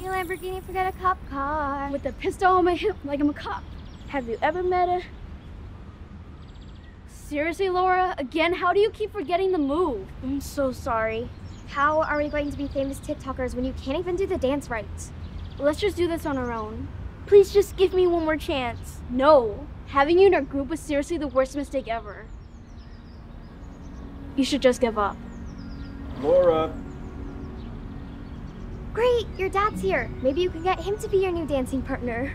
you Lamborghini, forget a cop car. With a pistol on my hip like I'm a cop. Have you ever met a... Seriously, Laura? Again, how do you keep forgetting the move? I'm so sorry. How are we going to be famous TikTokers when you can't even do the dance right? Let's just do this on our own. Please just give me one more chance. No. Having you in our group was seriously the worst mistake ever. You should just give up. Laura. Great, your dad's here. Maybe you can get him to be your new dancing partner.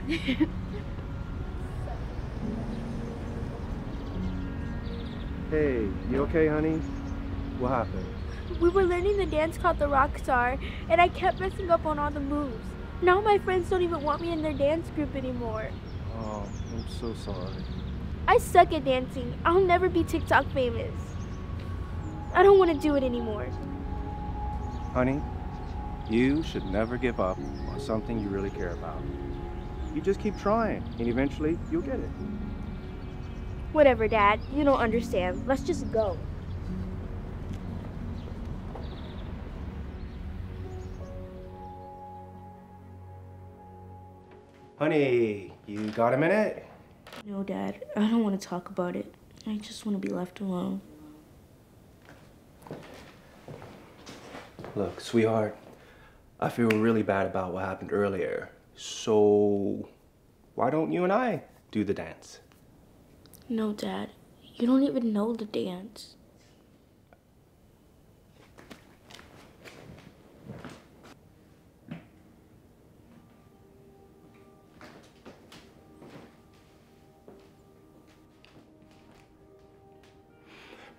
Hey, you okay, honey? What happened? We were learning the dance called the Rockstar, and I kept messing up on all the moves. Now my friends don't even want me in their dance group anymore. Oh, I'm so sorry. I suck at dancing. I'll never be TikTok famous. I don't want to do it anymore. Honey, you should never give up on something you really care about. You just keep trying, and eventually you'll get it. Whatever, Dad. You don't understand. Let's just go. Honey, you got a minute? No, Dad. I don't want to talk about it. I just want to be left alone. Look, sweetheart, I feel really bad about what happened earlier. So, why don't you and I do the dance? No, Dad. You don't even know the dance.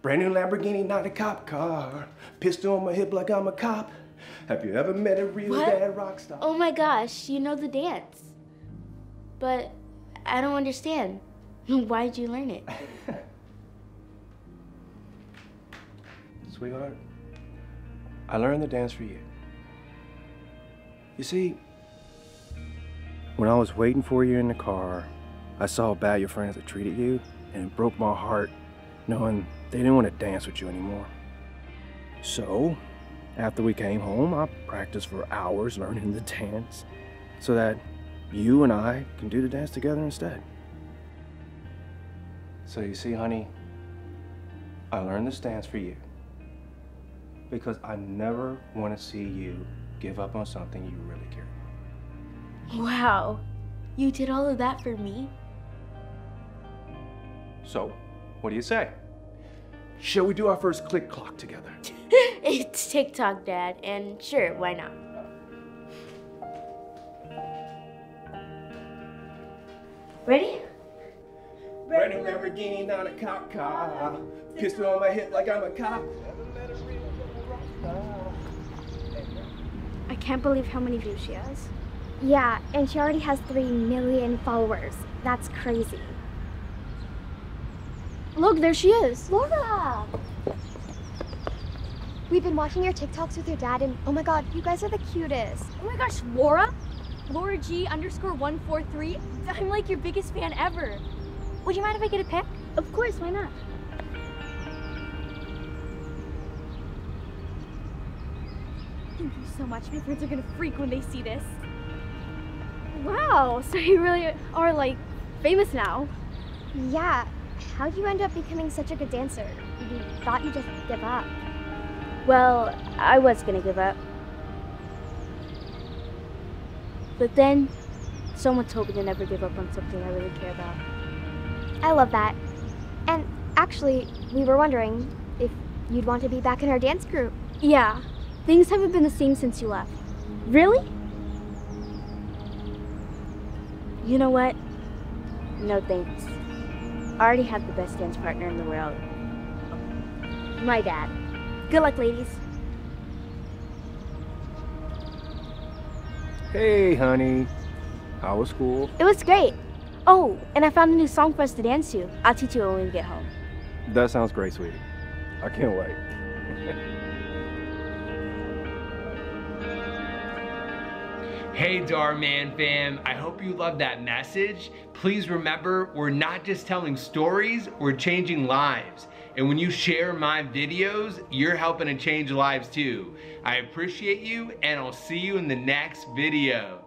Brand new Lamborghini, not a cop car. Pistol on my hip like I'm a cop. Have you ever met a really bad rock star? Oh my gosh, you know the dance. But I don't understand. Why did you learn it? Sweetheart, I learned the dance for you. You see, when I was waiting for you in the car, I saw how bad your friends had treated you, and it broke my heart knowing they didn't want to dance with you anymore. So, after we came home, I practiced for hours learning the dance so that you and I can do the dance together instead. So you see, honey, I learned this dance for you because I never want to see you give up on something you really care about. Wow, you did all of that for me? So, what do you say? Shall we do our first click clock together? It's TikTok, Dad, and sure, why not? Ready? Brand new Lamborghini, not a cop car. Pistol on my hip like I'm a cop. I can't believe how many views she has. Yeah, and she already has 3 million followers. That's crazy. Look, there she is. Laura! We've been watching your TikToks with your dad and oh my god, you guys are the cutest. Oh my gosh, Laura? Laura G _143. I'm like your biggest fan ever. Would you mind if I get a pic? Of course, why not? Thank you so much. My friends are gonna freak when they see this. Wow, so you really are like famous now. Yeah. How'd you end up becoming such a good dancer? You thought you'd just give up. Well, I was gonna give up. But then, someone told me to never give up on something I really care about. I love that. And actually, we were wondering if you'd want to be back in our dance group. Yeah, things haven't been the same since you left. Really? You know what? No thanks. I already have the best dance partner in the world. My dad. Good luck, ladies. Hey, honey. How was school? It was great. Oh, and I found a new song for us to dance to. I'll teach you when we get home. That sounds great, sweetie. I can't wait. Hey Dhar Mann fam, I hope you love that message. Please remember, we're not just telling stories, we're changing lives. And when you share my videos, you're helping to change lives too. I appreciate you, and I'll see you in the next video.